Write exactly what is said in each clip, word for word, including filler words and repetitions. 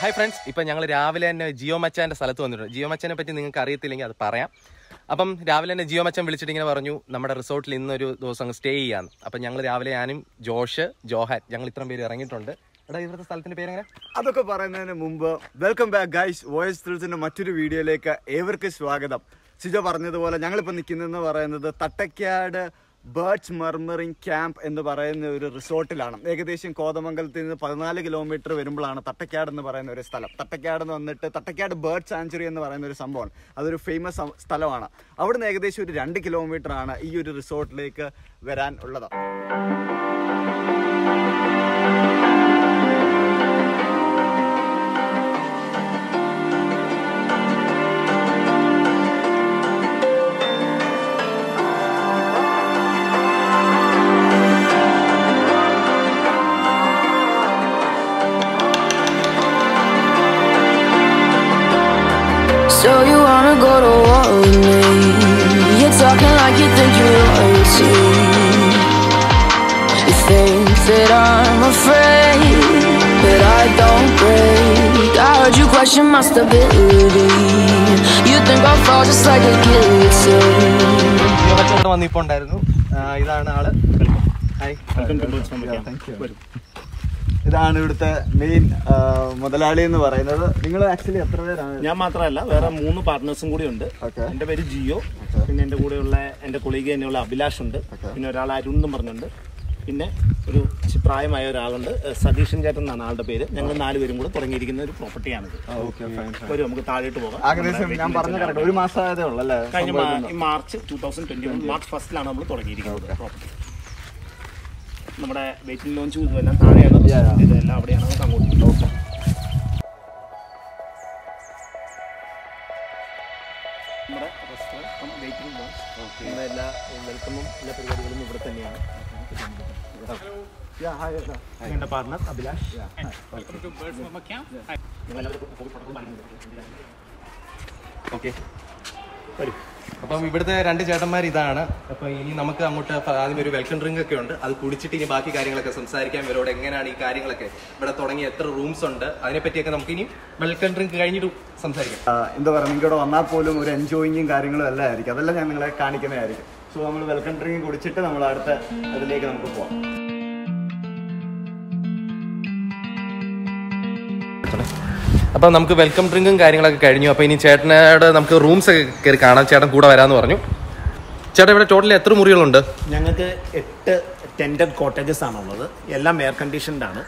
Hi friends, ഇപ്പം ഞങ്ങൾ രാവിലെ തന്നെ ജിയോ മച്ചാൻ്റെ സ്ഥലത്ത് വന്നിട്ടുണ്ട്. ജിയോ മച്ചാനെ പറ്റി നിങ്ങൾക്ക് അറിയത്തില്ലെങ്കിൽ അത് പറയാം. അപ്പം രാവിലെ തന്നെ ജിയോ മച്ചാൻ വിളിച്ചിട്ട് ഇങ്ങനെ പറഞ്ഞു, നമ്മുടെ റിസോർട്ടിൽ ഇന്നൊരു ദിവസം സ്റ്റേ ചെയ്യാന്ന്. അപ്പം ഞങ്ങൾ രാവിലെ ഞാനും ജോഷ് ജോഹാൻ ഞങ്ങൾ ഇത്രയും പേര് ഇറങ്ങിയിട്ടുണ്ട്. എടാ, ഇവിടുത്തെ സ്ഥലത്തിൻ്റെ പേര് എങ്ങനെ? അതൊക്കെ പറയുന്നതിന് മുമ്പ് വെൽക്കം ബാക്ക് ഗൈസ്, വോയിസ് ത്രിൽസിൻ്റെ മറ്റൊരു വീഡിയോയിലേക്ക് ഏവർക്ക് സ്വാഗതം. സിജോ പറഞ്ഞതുപോലെ ഞങ്ങളിപ്പോൾ നിൽക്കുന്നതെന്ന് പറയുന്നത് തട്ടക്കാട് ബേർഡ്സ് മർമറിംഗ് ക്യാമ്പ് എന്ന് പറയുന്ന ഒരു റിസോർട്ടിലാണ്. ഏകദേശം കോതമംഗലത്തിൽ നിന്ന് പതിനാല് കിലോമീറ്റർ വരുമ്പോഴാണ് തട്ടക്കാട് എന്ന് പറയുന്ന ഒരു സ്ഥലം. തട്ടക്കാട് എന്ന് വന്നിട്ട് തട്ടക്കാട് ബേർഡ് സാഞ്ചുറി എന്ന് പറയുന്ന ഒരു സംഭവമാണ്. അതൊരു ഫേമസ് സ്ഥലമാണ്. അവിടുന്ന് ഏകദേശം ഒരു രണ്ട് കിലോമീറ്റർ ആണ് ഈ ഒരു റിസോർട്ടിലേക്ക് വരാൻ ഉള്ളത്. So you wanna go to war with me? You're talking like you think you're royalty. You think that I'm afraid, but I don't break. I heard you question my stability. You think I'll fall just like a guillotine. ഇവിടെ വന്നിപ്പോ ഉണ്ടായിരുന്നു. ഇതാണ് ആള്. Hi, welcome to boss family. Thank you. ഇതാണ് ഇവിടുത്തെ main മുതലാളി എന്ന് പറയുന്നത്. നിങ്ങൾ ആക്ച്വലി എത്ര പേരാണ്? ഞാൻ മാത്രമല്ല, വേറെ മൂന്ന് പാർട്ട്നേഴ്സും കൂടി ഉണ്ട്. എന്റെ പേര് ജിയോ, പിന്നെ എന്റെ കൂടെയുള്ള എന്റെ കൊളീഗ് തന്നെയുള്ള അഭിലാഷ് ഉണ്ട്, പിന്നെ ഒരാൾ അരുൺ എന്നും പറഞ്ഞിട്ടുണ്ട്, പിന്നെ ഒരു പ്രായമായ ഒരാളുണ്ട്, സതീഷൻ ചേട്ടൻ എന്നാണ് ആളുടെ പേര്. ഞങ്ങൾ നാലുപേരും കൂടെ തുടങ്ങിയിരിക്കുന്ന ഒരു പ്രോപ്പർട്ടിയാണിത്. ഒരു നമുക്ക് താഴോട്ട് പോകാം. കഴിഞ്ഞ March two thousand twenty one March ഫസ്റ്റിലാണ് നമ്മൾ തുടങ്ങിയിരിക്കുന്നത് പ്രോപ്പർട്ടി. നമ്മുടെ വെയിറ്റിംഗ് ലോഞ്ച് ഇതെല്ലാം താഴെയാണ്, ഇതെല്ലാം അവിടെയാണ് നമുക്ക് അങ്ങോട്ട്. ഓക്കെ, നമ്മുടെ റെസ്റ്റോറൻറ്റ് വെയിറ്റിംഗ് ലോഞ്ച്. ഓക്കെ, നമ്മുടെ എല്ലാ വെൽക്കമും എല്ലാ പരിപാടികളും ഇവിടെ തന്നെയാണ്. എൻ്റെ partner Abhilash. Welcome to birds murmur camp. Okay, വരൂ. അപ്പം ഇവിടുത്തെ രണ്ട് ചേട്ടന്മാർ ഇതാണ്. അപ്പൊ ഇനി നമുക്ക് അങ്ങോട്ട് ആദ്യം ഒരു വെൽക്കം ഡ്രിങ്ക് ഒക്കെ ഉണ്ട്, അത് കുടിച്ചിട്ട് ഇനി ബാക്കി കാര്യങ്ങളൊക്കെ സംസാരിക്കാൻ ഇവരോട്. എങ്ങനെയാണ് ഈ കാര്യങ്ങളൊക്കെ ഇവിടെ തുടങ്ങി, എത്ര റൂംസ് ഉണ്ട്, അതിനെപ്പറ്റിയൊക്കെ നമുക്ക് ഇനി വെൽക്കം ഡ്രിങ്ക് കഴിഞ്ഞിട്ട് സംസാരിക്കാം. എന്താ പറയുക, നിങ്ങൾക്ക് ഇവിടെ വന്നാൽ പോലും ഒരു എൻജോയിങ്ങും കാര്യങ്ങളും എല്ലാം ആയിരിക്കും. അതെല്ലാം ഞാൻ നിങ്ങളെ കാണിക്കുന്നതായിരിക്കും. സോ നമ്മൾ വെൽക്കം ഡ്രിങ്ക് കുടിച്ചിട്ട് നമ്മൾ അടുത്ത അതിലേക്ക് നമുക്ക് പോവാം. അപ്പം നമുക്ക് വെൽക്കം ഡ്രിങ്കും കാര്യങ്ങളൊക്കെ കഴിഞ്ഞു. അപ്പോൾ ഇനി ചേട്ടനോട് നമുക്ക് റൂംസ് ഒക്കെ കയറി കാണാം. ചേട്ടൻ കൂടെ വരാമെന്ന് പറഞ്ഞു. ചേട്ടൻ ഇവിടെ ടോട്ടൽ എത്ര മുറികളുണ്ട്? ഞങ്ങൾക്ക് എട്ട് ടെൻറ്റഡ് കോട്ടേജസ് ആണുള്ളത്. എല്ലാം എയർ കണ്ടീഷൻഡ് ആണ്.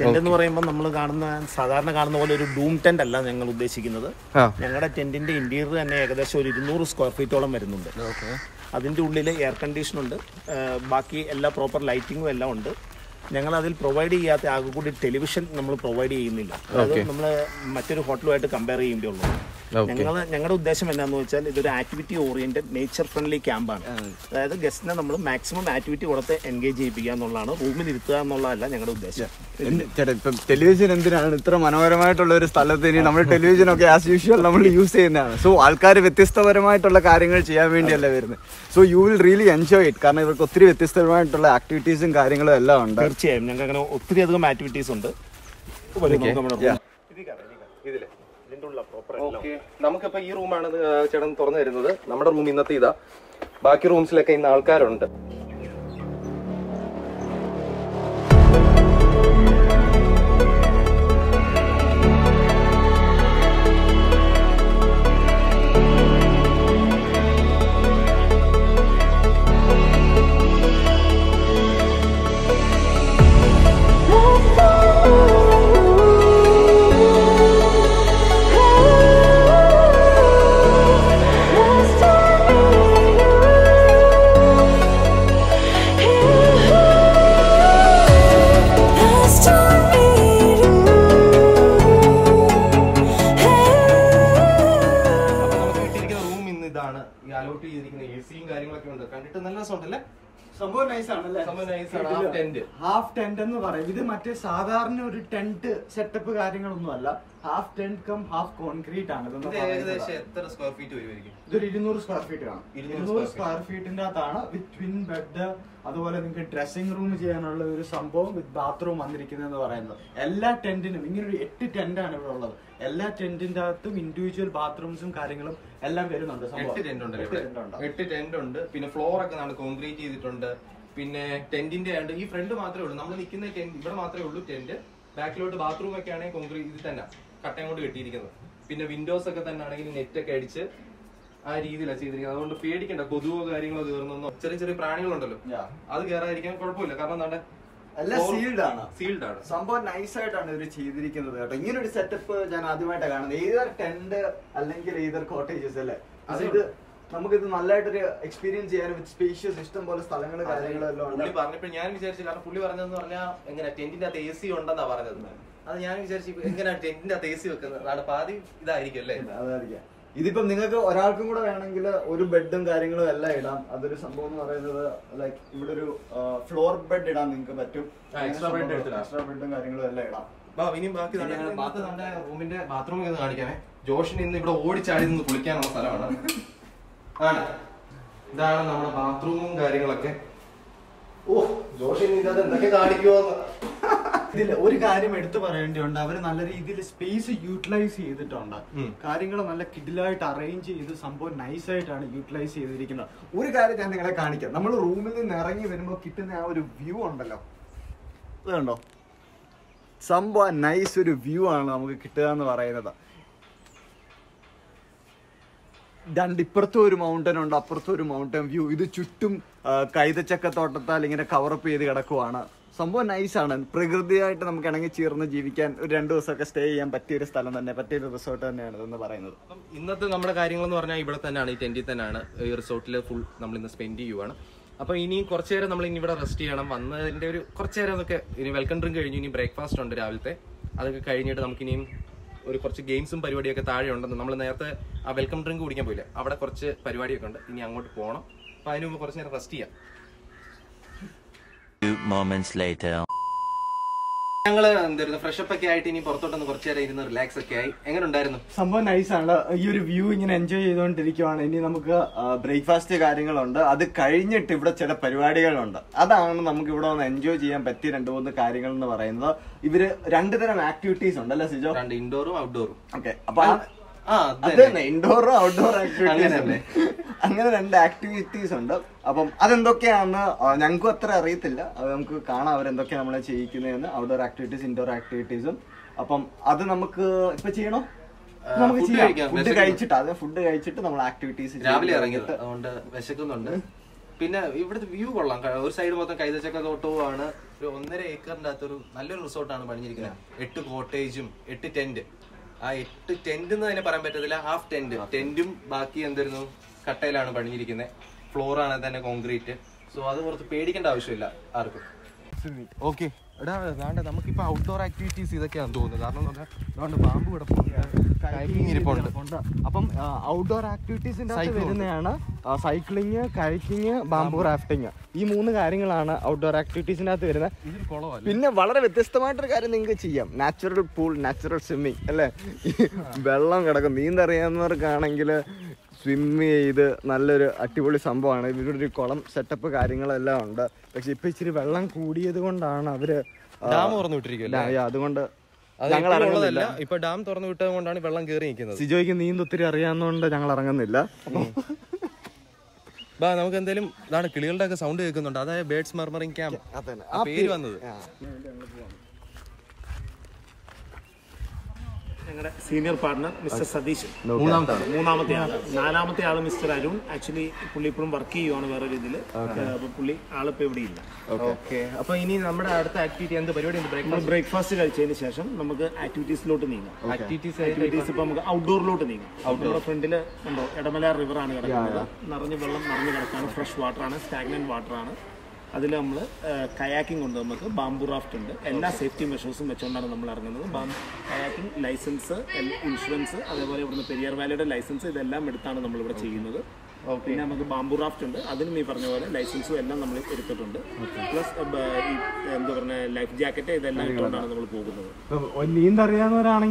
ടെന്റ് എന്ന് പറയുമ്പോൾ നമ്മൾ കാണുന്ന സാധാരണ കാണുന്ന പോലെ ഒരു ഡൂം ടെന്റ് അല്ല ഞങ്ങൾ ഉദ്ദേശിക്കുന്നത്. ഞങ്ങളുടെ ടെന്റിന്റെ ഇന്റീരിയർ തന്നെ ഏകദേശം ഒരു ഇരുന്നൂറ് സ്ക്വയർ ഫീറ്റോളം വരുന്നുണ്ട്. അതിൻ്റെ ഉള്ളിൽ എയർ കണ്ടീഷനുണ്ട്, ബാക്കി എല്ലാ പ്രോപ്പർ ലൈറ്റിങ്ങും എല്ലാം ഉണ്ട്. ഞങ്ങൾ അതിൽ പ്രൊവൈഡ് ചെയ്യാത്ത ആകെ കൂടി ടെലിവിഷൻ നമ്മൾ പ്രൊവൈഡ് ചെയ്യുന്നില്ല. അതായത് നമ്മൾ മറ്റൊരു ഹോട്ടലുമായിട്ട് കമ്പയർ ചെയ്യുമ്പോൾ ഉള്ളൂ. ഞങ്ങൾ ഞങ്ങളുടെ ഉദ്ദേശം എന്താന്ന് വെച്ചാൽ ഇതൊരു ആക്ടിവിറ്റി ഓറിയന്റഡ് നേച്ചർ ഫ്രണ്ട്ലി ക്യാമ്പാണ്. അതായത് ഗസ്റ്റിനെ നമ്മൾ മാക്സിമം ആക്ടിവിറ്റി കൊടുത്ത് എൻഗേജ് ചെയ്യിപ്പിക്കുക എന്നുള്ളതാണ്, റൂമിൽ ഇരുത്തുക എന്നുള്ളതല്ല ഞങ്ങളുടെ ഉദ്ദേശം. ചേട്ടാ, ഇപ്പം ടെലിവിഷൻ എന്തിനാണ് ഇത്ര മനോഹരമായിട്ടുള്ള ഒരു സ്ഥലത്തിന് നമ്മൾ ടെലിവിഷൻ ഒക്കെ ആസ് യൂഷ്വൽ നമ്മൾ യൂസ് ചെയ്യുന്നതാണ്. സോ ആൾക്കാർ വ്യത്യസ്തപരമായിട്ടുള്ള കാര്യങ്ങൾ ചെയ്യാൻ വേണ്ടിയല്ല വരുന്നത്. So you will really enjoy it, കാരണം ഇവർക്ക് ഒത്തിരി വ്യത്യസ്തപരമായിട്ടുള്ള ആക്ടിവിറ്റീസും കാര്യങ്ങളും എല്ലാം ഉണ്ട്. തീർച്ചയായും ഞങ്ങൾക്ക് അങ്ങനെ ഒത്തിരി അധികം ആക്ടിവിറ്റീസ് ഉണ്ട്. നമുക്കിപ്പോ ഈ റൂമാണ് ചേട്ടൻ തുറന്നു തരുന്നത്. നമ്മുടെ റൂം ഇന്നത്തെ ഇതാ. ബാക്കി റൂംസിലൊക്കെ ഇന്ന് ആൾക്കാരുണ്ട്. ഹാഫ് ടെന്റ് എന്ന് പറയും ഇത്. മറ്റേ സാധാരണ ഒരു ടെന്റ് സെറ്റപ്പ് കാര്യങ്ങളൊന്നും അല്ല, half tent cum half concrete ആണ്. ഇത് ഏകദേശം എത്ര സ്ക്വയർ ഫീറ്റ് വരുമായിരിക്കും? ഇതൊരു ഇരുന്നൂറ് സ്ക്വയർ ഫീറ്റ് ആണ്. ഇരുന്നൂറ് സ്ക്വയർ ഫീറ്റിന്റെ അകത്താണ് വിത്ത് ട്വിൻ ബെഡ്, അതുപോലെ നിങ്ങൾക്ക് ഡ്രസ്സിംഗ് റൂം ചെയ്യാനുള്ള ഒരു സംഭവം വിത്ത് ബാത്റൂം വന്നിരിക്കുന്നതെന്ന് പറയുന്നത്. എല്ലാ ടെന്റിനും ഇങ്ങനൊരു എട്ട് ടെന്റ് ആണ് ഇവിടെ ഉള്ളത്. എല്ലാ ടെന്റിന്റെ അകത്തും ഇൻഡിവിജ്വൽ ബാത്റൂംസും കാര്യങ്ങളും എല്ലാം വരുന്നുണ്ട്. എട്ട് ടെന്റ് ഉണ്ട്, എട്ട് ടെന്റ് ഉണ്ട്. പിന്നെ ഫ്ലോർ ഒക്കെ നമ്മൾ കോൺക്രീറ്റ് ചെയ്തിട്ടുണ്ട്. പിന്നെ ടെന്റിന്റെ ഉണ്ട്, ഈ ഫ്രണ്ട് മാത്രമേ ഉള്ളൂ. നമ്മൾ നിൽക്കുന്ന ഇവിടെ മാത്രമേ ഉള്ളൂ ടെന്റ്. ബാക്കിലോട്ട് ബാത്റൂം ഒക്കെ ആണെങ്കിൽ കോൺക്രീറ്റ് ഇത് തന്നെ കട്ടയം കൊണ്ട് കെട്ടിയിരിക്കുന്നത്. പിന്നെ വിൻഡോസ് ഒക്കെ തന്നെ ആണെങ്കിൽ നെറ്റ് ഒക്കെ അടിച്ച് ആ രീതിയിലാണ് ചെയ്തിരിക്കുന്നത്. അതുകൊണ്ട് പേടിക്കണ്ട, കൊതുവോ കാര്യങ്ങളോ കയറുന്നോ. ചെറിയ ചെറിയ പ്രാണികളുണ്ടല്ലോ, അത് കയറാതിരിക്കാൻ കുഴപ്പമില്ല. കാരണം എന്താ സംഭവം നൈസായിട്ടാണ് ഇവര് ചെയ്തിരിക്കുന്നത് കേട്ടോ. ഇങ്ങനൊരു സെറ്റപ്പ് ഞാൻ ആദ്യമായിട്ടാണ് കാണുന്നത്. ഏതൊരു ടെന്റ് അല്ലെങ്കിൽ ഏതൊരു കോട്ടേജസ് അല്ലേ, അതായത് നമുക്കിത് നല്ലതായിട്ടൊരു എക്സ്പീരിയൻസ് ചെയ്യാൻ വിത്ത് സ്പേഷ്യസ് ഇഷ്ടം പോലെ സ്ഥലങ്ങൾ കാര്യങ്ങളെല്ലാം ഉണ്ട്. പറഞ്ഞപ്പോൾ ഞാൻ വിചാരിച്ചില്ല, കാരണം പുള്ളി പറഞ്ഞതെന്ന് പറഞ്ഞാൽ എങ്ങനെ ടെന്റിന്റെ അകത്ത് എ സി ഉണ്ടെന്നാ പറഞ്ഞത്. അത് ഞാൻ വിചാരിച്ചു എങ്ങനെയാണ് ടെന്റിന്റെ അകത്ത് എ സി വെക്കുന്നത്, അവിടെ പാതി ഇതായിരിക്കും അല്ലേ. അതായിരിക്കാം. ഇതിപ്പം നിങ്ങൾക്ക് ഒരാൾക്കും കൂടെ വേണമെങ്കിൽ ഒരു ബെഡും കാര്യങ്ങളും എല്ലാം ഇടാം. അതൊരു സംഭവം എന്ന് പറയുന്നത് ലൈക്ക് ഇവിടെ ഒരു ഫ്ലോർ ബെഡ് ഇടാൻ നിങ്ങൾക്ക് പറ്റും. എക്സ്ട്രാ ബെഡ് എക്സ്ട്രാ ബെഡും കാര്യങ്ങളും എല്ലാം ഇടാം. ഇനിയും ബാക്കി റൂമിന്റെ ബാത്റൂം ഒന്ന് കാണിക്കാമേ. ജോഷിന് ഇന്ന് ഇവിടെ ഓടിച്ചാടി നിന്ന് കുളിക്കാനുള്ള സ്ഥലമാണ്. ആണ് ഇതാണ് നമ്മുടെ ബാത്റൂമും കാര്യങ്ങളൊക്കെ. ഓ ജോഷിന് ഇതത് എന്തൊക്കെ കാണിക്കുമോ. ഇതിൽ ഒരു കാര്യം എടുത്തു പറയേണ്ടിയുണ്ട്, അവര് നല്ല രീതിയിൽ സ്പേസ് യൂട്ടിലൈസ് ചെയ്തിട്ടുണ്ട്. കാര്യങ്ങൾ നല്ല കിഡിലായിട്ട് അറേഞ്ച് ചെയ്ത് സംഭവം നൈസായിട്ടാണ് യൂട്ടിലൈസ് ചെയ്തിരിക്കുന്നത്. ഒരു കാര്യം ഞാൻ നിങ്ങളെ കാണിക്കാം. നമ്മൾ റൂമിൽ നിന്ന് ഇറങ്ങി വരുമ്പോൾ കിട്ടുന്ന ആ ഒരു വ്യൂ ഉണ്ടല്ലോ, ഇത് കണ്ടോ. സംഭവം നൈസ് ഒരു വ്യൂ ആണ് നമുക്ക് കിട്ടുക എന്ന് പറയുന്നത്. രണ്ടിപ്പുറത്തും ഒരു മൗണ്ടൻ ഉണ്ട്, അപ്പുറത്തും ഒരു മൗണ്ടൻ വ്യൂ. ഇത് ചുറ്റും കൈതച്ചക്കത്തോട്ടത്താൽ ഇങ്ങനെ കവറപ്പ് ചെയ്ത് കിടക്കുവാണ്. സംഭവം നൈസാണ്. പ്രകൃതിയായിട്ട് നമുക്ക് ഇണങ്ങി ചേർന്ന് ജീവിക്കാൻ ഒരു രണ്ടു ദിവസമൊക്കെ സ്റ്റേ ചെയ്യാൻ പറ്റിയൊരു സ്ഥലം തന്നെ, പറ്റിയൊരു റിസോർട്ട് തന്നെയാണ് ഇതെന്ന് പറയുന്നത്. അപ്പം ഇന്നത്തെ നമ്മുടെ കാര്യങ്ങളെന്ന് പറഞ്ഞാൽ ഇവിടെ തന്നെയാണ്, ഈ ടെന്റിൽ തന്നെയാണ്, ഈ റിസോർട്ടിൽ ഫുൾ നമ്മൾ ഇന്ന് സ്പെൻഡ് ചെയ്യുവാണ്. അപ്പം ഇനി കുറച്ചു നേരം നമ്മൾ ഇനി ഇവിടെ റെസ്റ്റ് ചെയ്യണം. വന്നതിൻ്റെ ഒരു കുറച്ചു നേരം അതൊക്കെ ഇനി വെൽക്കം ഡ്രിങ്ക് കഴിഞ്ഞു, ഇനി ബ്രേക്ക്ഫാസ്റ്റ് ഉണ്ട് രാവിലത്തെ. അതൊക്കെ കഴിഞ്ഞിട്ട് നമുക്കിനിയും ഒരു കുറച്ച് ഗെയിംസും പരിപാടിയൊക്കെ താഴെ ഉണ്ടെന്ന്. നമ്മൾ നേരത്തെ ആ വെൽക്കം ഡ്രിങ്ക് കുടിക്കാൻ പോയില്ല, അവിടെ കുറച്ച് പരിപാടിയൊക്കെ ഉണ്ട്. ഇനി അങ്ങോട്ട് പോകണം. അപ്പം അതിന് മുമ്പ് കുറച്ച് നേരം റെസ്റ്റ് ചെയ്യാം. ഞങ്ങള് എന്തായിരുന്നു ഫ്രഷപ്പ് ഒക്കെ ആയിട്ട് ഇനി പുറത്തോട്ടൊന്ന് കുറച്ചു നേരം ഇരുന്ന് റിലാക്സ് ഒക്കെ ആയി. എങ്ങനെ ഉണ്ടായിരുന്നു? സംഭവം നൈസാണ്. ഈ ഒരു വ്യൂ ഇങ്ങനെ എൻജോയ് ചെയ്തുകൊണ്ടിരിക്കുവാണ്. ഇനി നമുക്ക് ബ്രേക്ക്ഫാസ്റ്റ് കാര്യങ്ങളുണ്ട്, അത് കഴിഞ്ഞിട്ട് ഇവിടെ ചില പരിപാടികളുണ്ട്. അതാണ് നമുക്ക് ഇവിടെ ഒന്ന് എൻജോയ് ചെയ്യാൻ പറ്റിയ രണ്ടു മൂന്ന് കാര്യങ്ങൾ എന്ന് പറയുന്നത്. ഇവര് രണ്ടു തരം ആക്ടിവിറ്റീസ് ഉണ്ട് അല്ലേ സിജോ? രണ്ട് ഇൻഡോറും ഔട്ട്ഡോറും. ഓക്കെ, അപ്പൊ ഇൻഡോറും ഔട്ട്ഡോർ ആക്ടിവിറ്റീസ് അല്ലേ, അങ്ങനെ രണ്ട് ആക്ടിവിറ്റീസ് ഉണ്ട്. അപ്പം അതെന്തൊക്കെയാണെന്ന് ഞങ്ങൾക്കും അത്ര അറിയത്തില്ല. അത് നമുക്ക് കാണാം അവരെന്തൊക്കെയാണ് നമ്മളെ ചെയ്യിക്കുന്നതെന്ന്. ഔട്ട്ഡോർ ആക്ടിവിറ്റീസ്, ഇൻഡോർ ആക്ടിവിറ്റീസും. അപ്പം അത് നമുക്ക് ഇപ്പൊ ചെയ്യണോ? നമുക്ക് ചെയ്യാം. ഫുഡ് കഴിച്ചിട്ട്, അത് ഫുഡ് കഴിച്ചിട്ട് നമ്മൾ ആക്ടിവിറ്റീസ് രാവിലെ ഇറങ്ങിയിട്ട് അതുകൊണ്ട് വിശക്കുന്നുണ്ട്. പിന്നെ ഇവിടുത്തെ വ്യൂ കൊള്ളാം. ഒരു സൈഡ് മൊത്തം കൈതച്ചക്ക തോട്ടവും ആണ്. ഒരു ഒന്നര ഏക്കറിന്റെ അകത്തൊരു നല്ലൊരു റിസോർട്ടാണ് പണിഞ്ഞിരിക്കുന്നത്. എട്ട് കോട്ടേജും എട്ട് ടെന്റ്. ആ എട്ട് ടെന്റ് എന്ന് തന്നെ പറയാൻ പറ്റത്തില്ല, ഹാഫ് ടെന്റ്. ടെന്റും ബാക്കി എന്തായിരുന്നു കട്ടയിലാണ് പണിഞ്ഞിരിക്കുന്നത്. ഫ്ലോറാണ് തന്നെ കോൺക്രീറ്റ്. സോ അത് കുറച്ച് പേടിക്കേണ്ട ആവശ്യമില്ല ആർക്കും. ഓക്കെ എടാ, വേണ്ട നമുക്കിപ്പോൾ ഔട്ട്ഡോർ ആക്ടിവിറ്റീസ് ഇതൊക്കെയാണ് തോന്നുന്നത്. കാരണം എന്ന് പറഞ്ഞാൽ അതുകൊണ്ട് പാമ്പ് കിടപ്പുണ്ട്. അപ്പം ഔട്ട്ഡോർ ആക്ടിവിറ്റീസിൻ്റെ വരുന്നതാണ് സൈക്ലിങ്, കൈക്കിങ്, ബാംബൂ റാഫ്റ്റിങ്. ഈ മൂന്ന് കാര്യങ്ങളാണ് ഔട്ട്ഡോർ ആക്ടിവിറ്റീസിൻ്റെ അകത്ത് വരുന്നത്. പിന്നെ വളരെ വ്യത്യസ്തമായിട്ടൊരു കാര്യം നിങ്ങൾക്ക് ചെയ്യാം, നാച്ചുറൽ പൂൾ, നാച്ചുറൽ സ്വിമ്മിങ് അല്ലേ. വെള്ളം കിടക്കും. നീന്തറിയാവുന്നവർക്കാണെങ്കിൽ സ്വിമ്മ് ചെയ്ത് നല്ലൊരു അടിപൊളി സംഭവമാണ്. ഇവരുടെ ഒരു കുളം സെറ്റപ്പ് കാര്യങ്ങളെല്ലാം ഉണ്ട്. പക്ഷെ ഇപ്പൊ ഇച്ചിരി വെള്ളം കൂടിയത് കൊണ്ടാണ് അവര് ഡാം തുറന്നു വിട്ടിരിക്കുന്നത്. അതുകൊണ്ട് ഞങ്ങൾ ഇറങ്ങുന്നില്ല. ഇപ്പൊ ഡാം തുറന്നു വിട്ടത് കൊണ്ടാണ് വെള്ളം കയറി നിൽക്കുന്നത്. സിജോയ്ക്ക് നീന്ത് ഒത്തിരി അറിയാവുന്നതുകൊണ്ട് ഞങ്ങൾ ഇറങ്ങുന്നില്ല. ബാ നമുക്ക് എന്തായാലും ഇതാണ് കിളികളുടെ ഒക്കെ സൗണ്ട് കേൾക്കുന്നുണ്ട്. അതായത് ബേർഡ്സ് മർമറിംഗ് ക്യാമ്പ് ആ പേര് വന്നത്. ഞങ്ങളുടെ സീനിയർ പാർട്ണർ മിസ്റ്റർ സതീഷ്, മൂന്നാമത്തെ ആൾ. നാലാമത്തെ ആള് മിസ്റ്റർ അരുൺ. ആക്ച്വലി പുള്ളി ഇപ്പോഴും വർക്ക് ചെയ്യുവാണ് വേറൊരു ഇതിൽ. പുള്ളി ആളിപ്പോ ഇവിടെ ഇല്ല. ഓക്കെ, അപ്പൊ ഇനി നമ്മുടെ അടുത്ത ആക്ടിവിറ്റി എന്ത് പരിപാടി? ബ്രേക്ക്ഫാസ്റ്റ് കഴിച്ചതിന് ശേഷം നമുക്ക് ആക്ടിവിറ്റീസിലോട്ട് നീങ്ങാം. ആക്ടിവിറ്റീസ് ആക്ടിവിറ്റീസ് ഇപ്പൊ നമുക്ക് ഔട്ട്ഡോറിലോട്ട് നീങ്ങാം. ഔട്ട്ഡോർ ഫ്രണ്ടില് ഉണ്ടോ എടമല റിവർ ആണ് കിടക്കുന്നത്. നിറഞ്ഞ് വെള്ളം നിറഞ്ഞു കിടക്കാണ്. ഫ്രഷ് വാട്ടർ ആണ്, സ്റ്റാഗ്നന്റ് വാട്ടർ ആണ്. അതിൽ നമ്മൾ കയാക്കിംഗ് ഉണ്ട്, നമുക്ക് ബാംബൂ റാഫ്റ്റ് ഉണ്ട്. എല്ലാ സേഫ്റ്റി മെഷേഴ്സും വെച്ചുകൊണ്ടാണ് നമ്മൾ ഇറങ്ങുന്നത്. കയാക്കിംഗ് ലൈസൻസ്, ഇൻഷുറൻസ്, അതേപോലെ ഇവിടുന്ന് പെരിയാർ വാലിയുടെ ലൈസൻസ്, ഇതെല്ലാം എടുത്താണ് നമ്മളിവിടെ ചെയ്യുന്നത്. Okay. We have bamboo raft. That is the license. Plus, life jacket. That is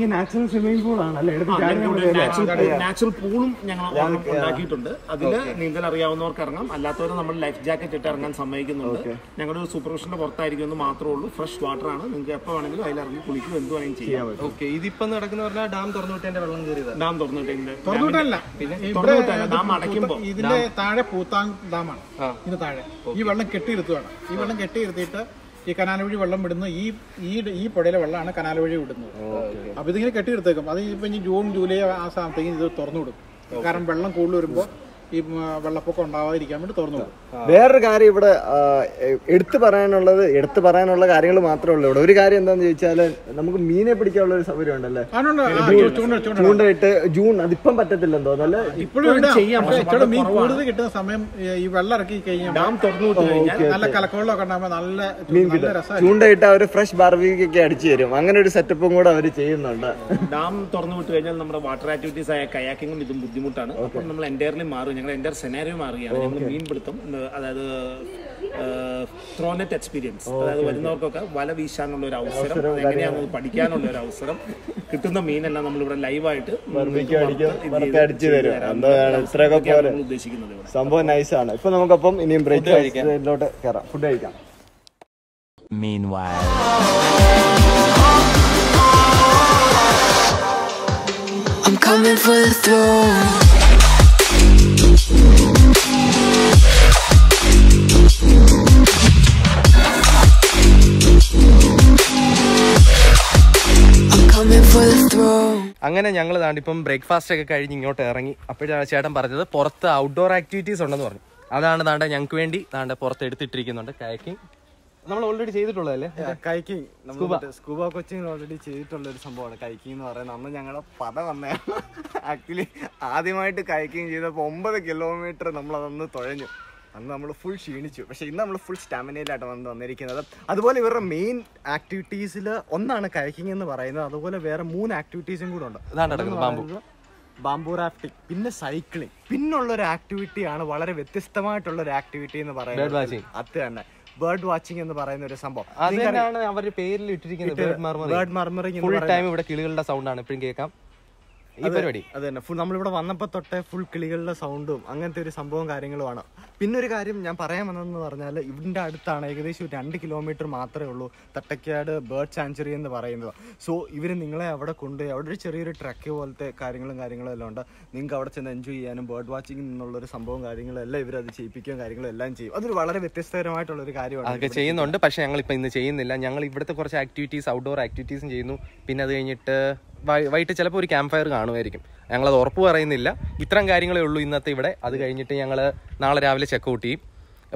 natural swimming pool. Natural pool. We have a life jacket. We have a supervision of fresh water. We have a Okay. This is a dam. Dam. This is a Potang Dam. This is a Ketir. This is a canal. This is a canal. This is a Ketir. This is June, July, something is a tornado. Current Bellan Kulu, if Valapokonda, he came to Torno. There, Gary, but Edthaparanola, Edthaparanola, Ariel Matro, Lodrigari, and then the challenge. Mean a particular subway on the left. I don't know, June, the pump at the London. You put it in me, what do they get? Some you were lucky, Dam Torno, Alla Calacola, and Amala, Junda, a fresh barbecue gadget. I'm going to set up a motor. Dam Torno to a number of water activities, I kayaking with the Mudimutana, and there. Entire scenario Maria, a thrown at experience. While we shall know our serum, the main and number of live item. Someone nice on a phone in break. Meanwhile, I'm coming for the throne. അങ്ങനെ ഞങ്ങൾ ദാണ്ടിപ്പം breakfast ഒക്കെ കഴിഞ്ഞ് ഇങ്ങോട്ട് ഇറങ്ങി. അപ്പോഴാണ് ചേട്ടൻ പറഞ്ഞത് പുറത്ത് ഔട്ട്ഡോർ ആക്ടിവിറ്റീസ് ഉണ്ടെന്ന് പറഞ്ഞു. അതാണ് ദാണ്ട ഞങ്ങൾക്ക് വേണ്ടി ദാണ്ട പുറത്ത് എടുത്തിട്ടിരിക്കുന്നുണ്ട്. കയാക്കിംഗ് നമ്മൾ ഓൾറെഡി ചെയ്തിട്ടുള്ളതല്ലേ? കയാക്കിംഗ് നമ്മൾ സ്കൂബ കോച്ചിങ് ഓൾറെഡി ചെയ്തിട്ടുള്ള ഒരു സംഭവമാണ് കയാക്കിംഗ് എന്ന് പറയുന്നത്. അന്ന് ഞങ്ങൾ പട വന്നേ ആക്ച്വലി ആദ്യമായിട്ട് കയാക്കിംഗ് ചെയ്തപ്പോൾ ഒമ്പത് കിലോമീറ്റർ നമ്മൾ അന്ന് തുഴഞ്ഞു. അന്ന് നമ്മൾ ഫുൾ ക്ഷീണിച്ചു. പക്ഷേ ഇന്ന് നമ്മൾ ഫുൾ സ്റ്റാമിനയിലാണ് വന്ന് വന്നിരിക്കുന്നത്. അതുപോലെ ഇവരുടെ മെയിൻ ആക്ടിവിറ്റീസിൽ ഒന്നാണ് കയാക്കിംഗ് എന്ന് പറയുന്നത്. അതുപോലെ വേറെ മൂന്ന് ആക്ടിവിറ്റീസും കൂടെ ഉണ്ട്. അതാണ് ബാംബൂ ബാംബൂ റാഫ്റ്റിംഗ്, പിന്നെ സൈക്ലിംഗ്, പിന്നുള്ളൊരു ആക്ടിവിറ്റിയാണ് വളരെ വ്യത്യസ്തമായിട്ടുള്ളൊരു ആക്ടിവിറ്റി എന്ന് പറയുന്നത്. അത് തന്നെ ബേർഡ് വാച്ചിങ് എന്ന് പറയുന്ന ഒരു സംഭവം. അതിനാണ് അവരുടെ പേരിൽ ഇട്ടിരിക്കുന്നത് bird murmuring. Bird murmuring full time ഇവിടെ കിളികളുടെ സൗണ്ടാണ് എപ്പോഴും കേൾക്കാം. ഈ പരിപാടി അത് തന്നെ ഫുൾ നമ്മളിവിടെ വന്നപ്പോൾ തൊട്ടേ ഫുൾ കിളികളുടെ സൗണ്ടും അങ്ങനത്തെ ഒരു സംഭവം കാര്യങ്ങളുമാണ്. പിന്നെ ഒരു കാര്യം ഞാൻ പറയാൻ വന്നതെന്ന് പറഞ്ഞാൽ ഇതിൻ്റെ അടുത്താണ്, ഏകദേശം രണ്ട് കിലോമീറ്റർ മാത്രമേ ഉള്ളൂ തട്ടക്കാട് ബേർഡ് സാഞ്ചുറി എന്ന് പറയുന്നത്. സോ ഇവർ നിങ്ങളെ അവിടെ കൊണ്ടുപോയി അവിടെ ഒരു ചെറിയൊരു ട്രക്ക് പോലത്തെ കാര്യങ്ങളും കാര്യങ്ങളും എല്ലാം ഉണ്ട്. നിങ്ങൾക്ക് അവിടെ ചെന്ന് എൻജോയ് ചെയ്യാനും ബേർഡ് വാച്ചിങ് എന്നുള്ളൊരു സംഭവം കാര്യങ്ങളെല്ലാം ഇവരത് ചെയ്യിപ്പിക്കുകയും കാര്യങ്ങളും എല്ലാം ചെയ്യും. അതൊരു വളരെ വ്യത്യസ്തകരമായിട്ടുള്ളൊരു കാര്യമാണ്. അതൊക്കെ ചെയ്യുന്നുണ്ട്, പക്ഷേ ഞങ്ങളിപ്പോൾ ഇന്ന് ചെയ്യുന്നില്ല. ഞങ്ങൾ ഇവിടുത്തെ കുറച്ച് ആക്ടിവിറ്റീസ് ഔട്ട്ഡോർ ആക്ടിവിറ്റീസും ചെയ്യുന്നു. പിന്നെ അത് കഴിഞ്ഞിട്ട് വൈകിട്ട് ചിലപ്പോൾ ഒരു ക്യാമ്പ് ഫയർ കാണുമായിരിക്കും. ഞങ്ങളത് ഉറപ്പ് പറയുന്നില്ല. ഇത്തരം കാര്യങ്ങളേ ഉള്ളൂ ഇന്നത്തെ ഇവിടെ. അത് കഴിഞ്ഞിട്ട് ഞങ്ങൾ നാളെ രാവിലെ ചെക്കൗട്ട് ചെയ്യും.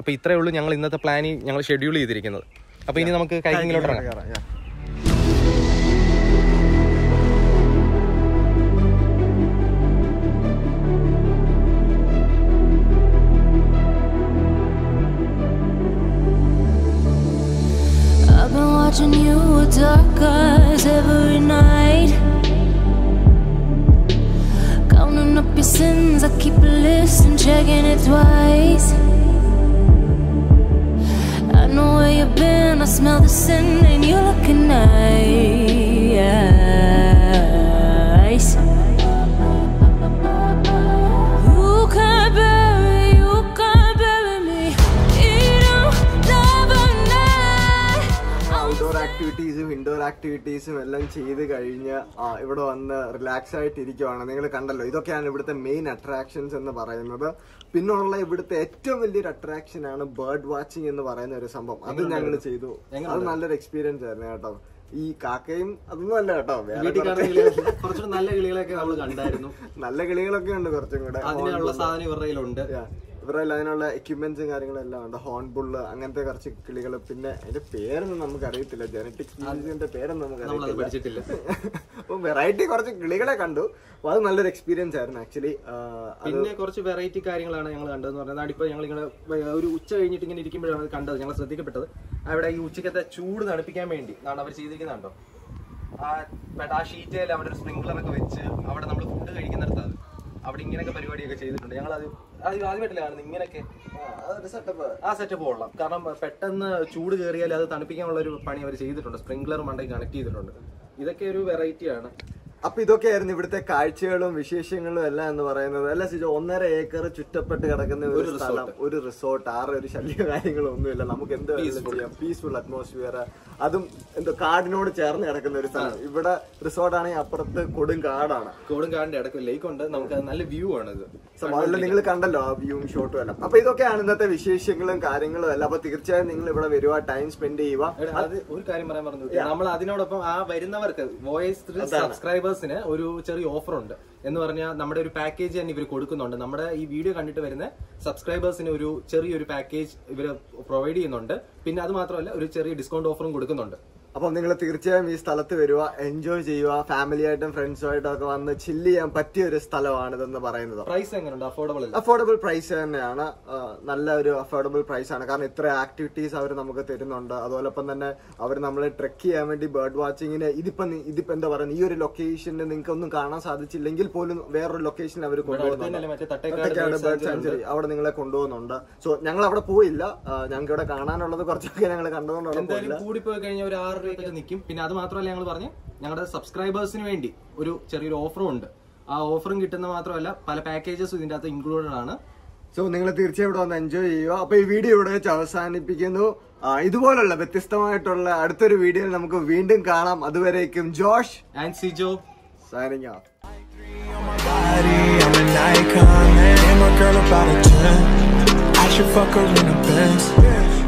അപ്പോൾ ഇത്രയേ ഉള്ളൂ ഞങ്ങൾ ഇന്നത്തെ പ്ലാൻ ഞങ്ങൾ ഷെഡ്യൂൾ ചെയ്തിരിക്കുന്നത്. അപ്പോൾ ഇനി നമുക്ക് കയാക്കിങ്ങിലോട്ട് ഇറങ്ങാം. Sins, I keep a list and checking it twice. I know where you've been, I smell the sin and you're looking nice. You can't bury, you can't bury me. You don't love a night. Outdoor activities, indoor activities, എല്ലാം ചെയ്ത് കഴിഞ്ഞ് ഇവിടെ വന്ന് relax ആയിട്ടിരിക്കുകയാണ്. നിങ്ങൾ കണ്ടല്ലോ, ഇതൊക്കെയാണ് ഇവിടുത്തെ main attractions എന്ന് പറയുന്നത്. പിന്നുള്ള ഇവിടുത്തെ ഏറ്റവും വലിയൊരു അട്രാക്ഷൻ ആണ് ബേർഡ് വാച്ചിങ് എന്ന് പറയുന്ന ഒരു സംഭവം. അത് ഞങ്ങൾ ചെയ്തു. അത് നല്ലൊരു എക്സ്പീരിയൻസ് ആയിരുന്നു കേട്ടോ. ഈ കാക്കയും അതൊന്നും അല്ല കേട്ടോ, കുറച്ചുകൂടെ നല്ല കിളികളൊക്കെ നമ്മൾ കണ്ടായിരുന്നു. നല്ല കിളികളൊക്കെ ഉണ്ട്, കുറച്ചും കൂടെ അതിനുള്ള സാധനം ഇവരുടെ കയ്യിലുണ്ട്. ഇവരെല്ലാം അതിനുള്ള എക്യുപ്മെന്റ്സും കാര്യങ്ങളെല്ലാം ഉണ്ട്. ഹോൺ ബുള്ള് അങ്ങനത്തെ കുറച്ച് കിളികൾ. പിന്നെ അതിന്റെ പേരൊന്നും നമുക്ക് അറിയത്തില്ല, ജനറ്റിക് മ്യൂസിയത്തിന്റെ പേരൊന്നും നമുക്ക് അറിയില്ല. അപ്പൊ വെറൈറ്റി കുറച്ച് കിളികളെ കണ്ടു. അപ്പൊ അത് നല്ലൊരു എക്സ്പീരിയൻസ് ആയിരുന്നു ആക്ച്വലി. പിന്നെ കുറച്ച് വെറൈറ്റി കാര്യങ്ങളാണ് ഞങ്ങൾ കണ്ടതെന്ന് പറഞ്ഞാൽ, അടിപ്പം ഞങ്ങൾ ഇങ്ങനെ ഒരു ഉച്ച കഴിഞ്ഞിട്ട് ഇങ്ങനെ ഇരിക്കുമ്പോഴാണ് കണ്ടത്, ഞങ്ങൾ ശ്രദ്ധിക്കപ്പെട്ടത്. അവിടെ ഈ ഉച്ചക്കത്തെ ചൂട് തണുപ്പിക്കാൻ വേണ്ടി അവർ ചെയ്തിരിക്കുന്നുണ്ടോ ആ ഷീറ്റയിൽ അവിടെ ഒരു സ്പ്രിംഗ്ലർ ഒക്കെ വെച്ച് അവിടെ നമ്മൾ ഫുഡ് കഴിക്കുന്നിടത്ത് അവിടെ ഇങ്ങനെയൊക്കെ പരിപാടിയൊക്കെ ചെയ്തിട്ടുണ്ട്. ഞങ്ങൾ അത് Up with okay and with the culture and wishing land or unless it's on the acre, Chittapet, would a resort are a peaceful atmosphere. Adam in the card note chair, I reckon there is a resort on a upper Kodun Garden. Kodun Garden, lake on the view on another. Some other little candle view show to another. Up with okay and another wishing and carrying a lapatica and England where time spent Eva. Subscribers. We have an offer. We have a package and we provide this video to subscribers. We provide a package and we provide a discount offer. So, you can enjoy your family and friends and chilli and patty. Price is affordable. Affordable price is affordable price. There are activities that we have. We have trekking, bird watching. This location is a location. We have a We have subscribers in the offer. Our offering is packages included. So, you can enjoy this video. This is the video. This is Josh and Sijo signing off. I should fuck her in a